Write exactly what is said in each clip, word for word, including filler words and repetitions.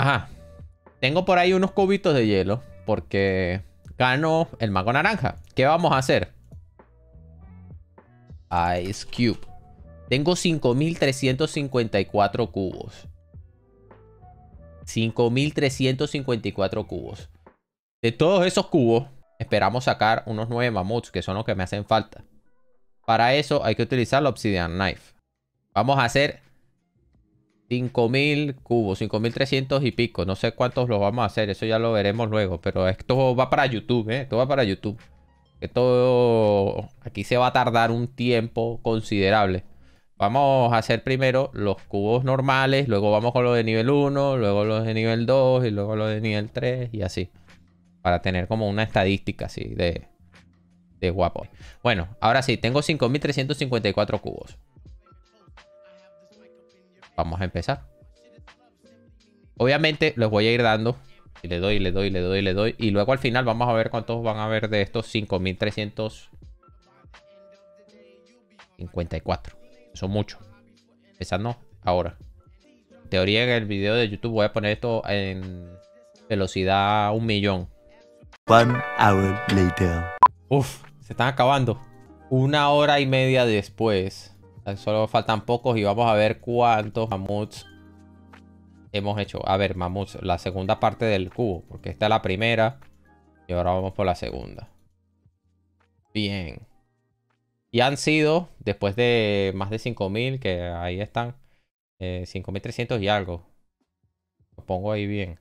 Ajá. Tengo por ahí unos cubitos de hielo porque gano el Mago Naranja. ¿Qué vamos a hacer? Ice Cube. Tengo cinco mil trescientos cincuenta y cuatro cubos. cinco mil trescientos cincuenta y cuatro cubos. De todos esos cubos, esperamos sacar unos nueve mamuts, que son los que me hacen falta. Para eso hay que utilizar la Obsidian Knife. Vamos a hacer cinco mil cubos, cinco mil trescientos y pico. No sé cuántos los vamos a hacer, eso ya lo veremos luego. Pero esto va para YouTube, ¿eh? Esto va para YouTube. Que todo aquí se va a tardar un tiempo considerable. Vamos a hacer primero los cubos normales, luego vamos con los de nivel uno, luego los de nivel dos y luego los de nivel tres y así. Para tener como una estadística así de, de guapo. Bueno, ahora sí, tengo cinco mil trescientos cincuenta y cuatro cubos. Vamos a empezar. Obviamente los voy a ir dando. Y le doy, le doy, le doy, le doy. Y luego al final vamos a ver cuántos van a haber de estos cinco mil trescientos cincuenta y cuatro. Son muchos. Empezando ahora. En teoría, en el video de YouTube voy a poner esto en velocidad un millón. One hour later. Uf, se están acabando. Una hora y media después. Solo faltan pocos y vamos a ver cuántos mamuts hemos hecho. A ver, mamuts, la segunda parte del cubo, porque esta es la primera y ahora vamos por la segunda. Bien. Y han sido, después de más de cinco mil, que ahí están, eh, cinco mil trescientos y algo. Lo pongo ahí bien.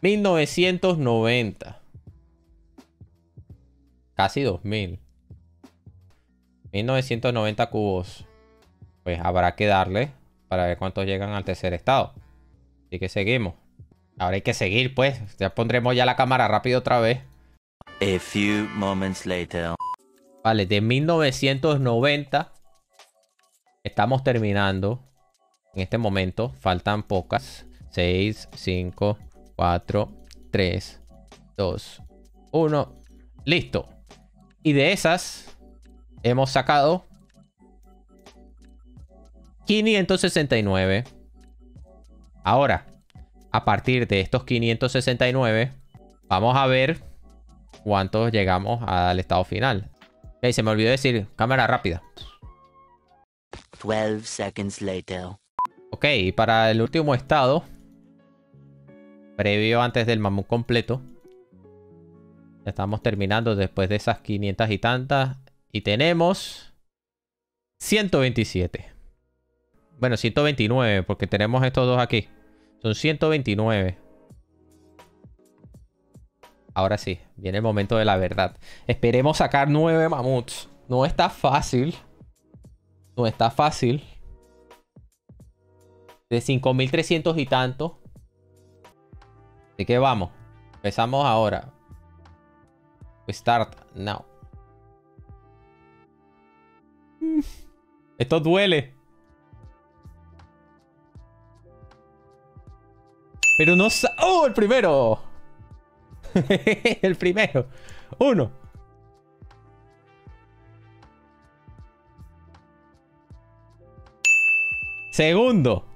mil novecientos noventa. Casi dos mil. mil novecientos noventa cubos. Pues habrá que darle para ver cuántos llegan al tercer estado. Así que seguimos. Ahora hay que seguir, pues. Ya pondremos ya la cámara rápido otra vez. A few moments later. Vale, de mil novecientos noventa estamos terminando. En este momento faltan pocas. seis, cinco, cuatro, tres, dos, uno. Listo. Y de esas hemos sacado quinientos sesenta y nueve. Ahora, a partir de estos quinientos sesenta y nueve, vamos a ver cuántos llegamos al estado final. Hey, se me olvidó decir, cámara rápida. doce seconds later. Ok, y para el último estado, previo antes del mamut completo, ya estamos terminando después de esas quinientas y tantas. Y tenemos ciento veintisiete. Bueno, ciento veintinueve, porque tenemos estos dos aquí. Son ciento veintinueve. Ahora sí, viene el momento de la verdad. Esperemos sacar nueve mamuts. No está fácil. No está fácil. De cinco mil trescientos y tanto. Así que vamos. Empezamos ahora. Start now. Esto duele. Pero no sa... ¡Oh! ¡El primero! ¡El primero! ¡Uno! ¡Segundo!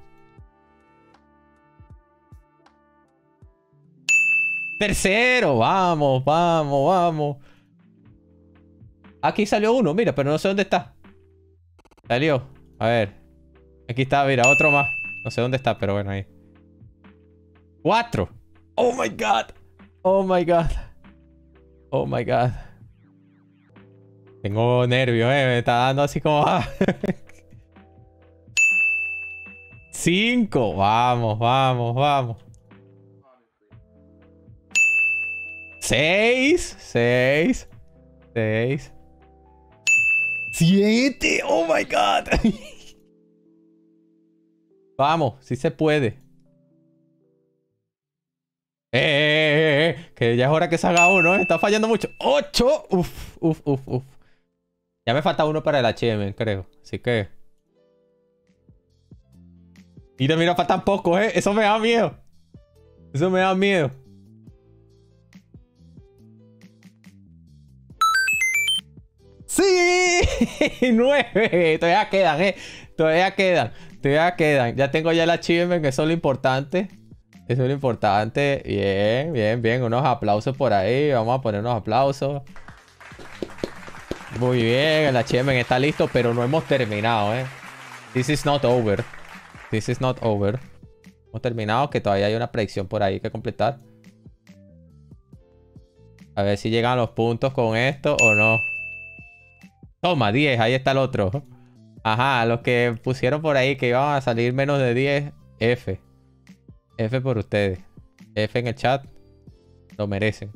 ¡Tercero! ¡Vamos! ¡Vamos! ¡Vamos! Aquí salió uno, mira, pero no sé dónde está. Salió. A ver. Aquí está, mira, otro más. No sé dónde está, pero bueno, ahí. Cuatro. Oh my god. Oh my god. Oh my god. Tengo nervios, eh. Me está dando así como... Cinco. Vamos, vamos, vamos. Seis. Seis. Seis. Siete. Oh my god. Vamos, sí se puede. Eh, eh, eh, eh, que ya es hora que salga uno, ¿eh? Está fallando mucho. ¡Ocho! Uf, uf, uf, uf. Ya me falta uno para el H M, creo. Así que... Mira, mira, faltan pocos, ¿eh? Eso me da miedo. Eso me da miedo. ¡Sí! ¡Nueve! Todavía quedan, ¿eh? Todavía quedan. Todavía quedan. Ya tengo ya el H M, que eso es lo importante. Eso es lo importante. Bien, bien, bien. Unos aplausos por ahí. Vamos a poner unos aplausos. Muy bien. El H M está listo, pero no hemos terminado, ¿eh? This is not over. This is not over. Hemos terminado, que todavía hay una predicción por ahí que completar. A ver si llegan los puntos con esto o no. Toma, diez. Ahí está el otro. Ajá, los que pusieron por ahí que iban a salir menos de diez, F. F por ustedes. F en el chat. Lo merecen.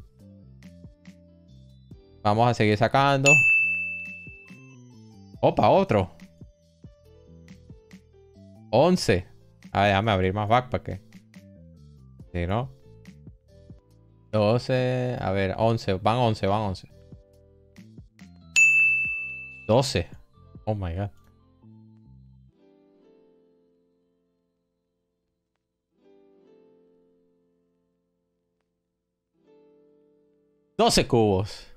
Vamos a seguir sacando. Opa, otro. once. A ver, déjame abrir más backpack. Si no. doce. A ver, once. Van once, van once. doce. Oh my god. doce cubos.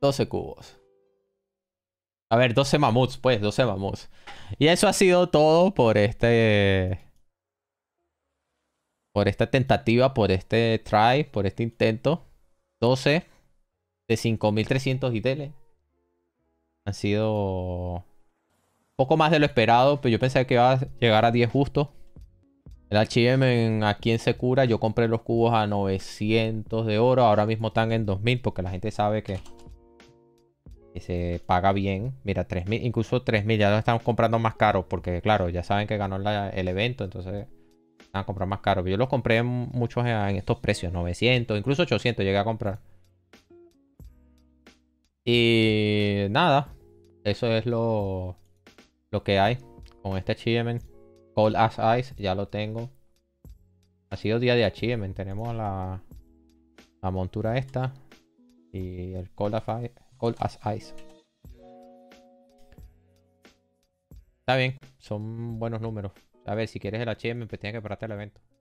doce cubos. A ver, doce mamuts, pues, doce mamuts. Y eso ha sido todo por este... Por esta tentativa, por este try, por este intento. doce de cinco mil trescientos I T L. Han sido... un poco más de lo esperado, pero yo pensé que iba a llegar a diez justo. El H M aquí en Secura, yo compré los cubos a novecientos de oro. Ahora mismo están en dos mil porque la gente sabe que, que se paga bien. Mira, tres mil, incluso tres mil ya lo están comprando más caro porque, claro, ya saben que ganó la, el evento. Entonces, van a comprar más caro. Yo los compré muchos en estos precios, novecientos, incluso ochocientos llegué a comprar. Y nada, eso es lo, lo que hay con este H M. Cold As Ice, ya lo tengo. Ha sido día de achievement. Tenemos la, la montura esta. Y el Cold As Ice, Cold As Ice. Está bien. Son buenos números. A ver, si quieres el achievement, pues tienes que pararte el evento.